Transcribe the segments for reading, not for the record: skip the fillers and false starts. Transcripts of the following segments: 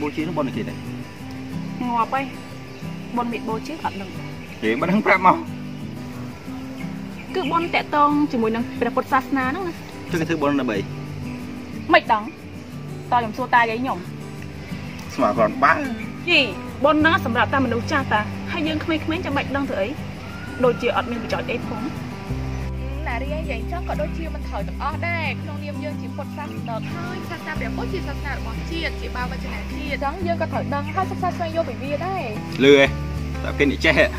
bố trí nó bồn này kì này ngọt ấy bồn bị bố trí thật đừng chỉ mà đang prep màu cứ bồn tẹt tông chỉ mùi năng phải là bột sạt ná nữa chứ cái thứ bồn là bảy mệt đắng to nhom xua tai đấy nhom mà còn bá gì bồn nó sầm rạp ta mình đấu cha ta hay dương khmei khmei cho mệt đắng thử ấy đôi chiều ọt mình bị chọi đấy phóng là đi ấy vậy chắc có đôi chiều mình thở tập ọt đấy không niêm dương chỉ bột sạt đợt thôi sạt ta để bố chỉ sạt sạt bón chia chỉ bao vào trên này chia trắng dương có thở đắng hai sạt sạt xoay vô bị bia đấy lười tại cái này che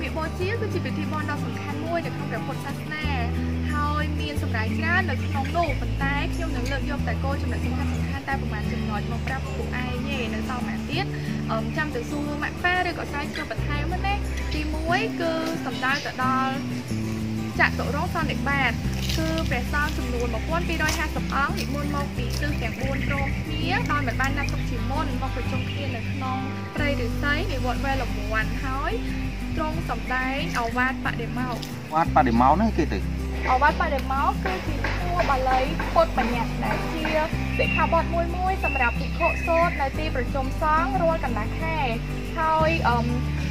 bị bố trí cứ chỉ bị thi bồn đau sủng khăn môi để không để bột sạt nè thôi miên sủng rái ra được nóng đủ phần tay kêu nướng lợn vô tại cô trong lại sủng khăn tay của bạn chừng nói một trăm của ai nhỉ nó sau mà tiết trăm từ xu mạng pha đây có sai cho phần hai mất đấy thì muối cứ sầm đai cả đo chạm tổ rốt son đẹp bạc cứ bẻ son sùng nùn một quân pi đôi hai sập ống thì môn mộc tí tư kẻ buôn rôm nghĩa đôi mặt ban năm sập chỉ môn mộc phải trông kia là non tây được sấy thì bọn về lộc hoàn hói trông sầm đai áo vạt bạc để máu nữa kia từ áo vạt bạc để máu cứ chỉ mua bà lấy cột bà nhặt để chia để khao bọt môi môi sầm đạp bị khổ sốt này ti bật trông sáng rôn cả lá khay thôi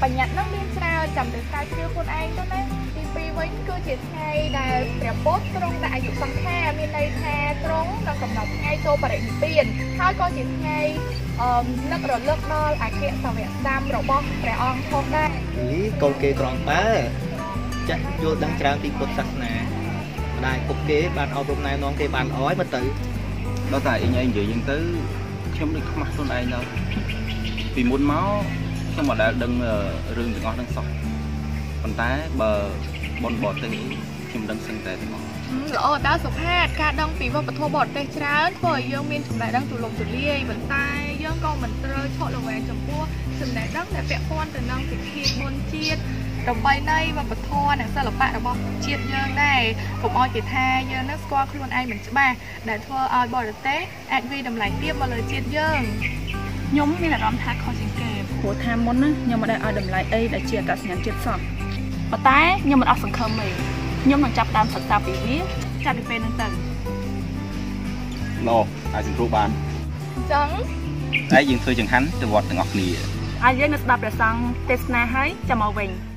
bà nhặt nó miên sao chậm được sai chưa quân anh đó đấy vì vậy cứ chỉ thay là đẹp bốt trong đại dụng bằng kha bên đây tha trống là cầm nọc ngay tô và để tiền hai con chỉ thay nước rồi nước đo à kiện sao vậy tam rồi bóc rẻ on không đây lý câu kê tròn bá chắc vô đăng trang thì cột sạch nè đại cục kế bàn ao hôm nay non kê bàn ói mất tử đó tại anh dự dân tới không được mặt hôm nay đâu vì muốn máu không mà đã đừng rừng bị ngon đang sọc còn tá bờ bồn bọt tới chim đăng sinh tệ mà lỡ ta sụp hạt cả đăng phí vào thua bọt đây chán bởi dương miên chụp lại đăng tủ lồng tủ lia vẫn tai dương con mình rơi trộn lồng về chấm cua chụp lại đăng để vẽ con từ năng từ khi buôn chiết đồng bay đây và vật thua này sao là bạn đồng bọt chiết dương này cũng oi chỉ tha dương nước qua luôn ai mình chữ ba để thua oi bọt tết advi đồng lại tiếp vào lời chiết dương nhúng như là đón thác khó chịu kề của tham muốn á nhưng mà đây oi đồng lại đây là chiết cả nhắn chiết sọt bà tái nhưng mình ở phần khơm mì nhưng mình chập đam thật tạp bị viết chập bị phê nâng tầng no ai xin rút bàn chẳng ai dừng thơi chẳng hắn từ vọt từ ngọc nì ai dễ nó đập để sang tết na hái chào màu bình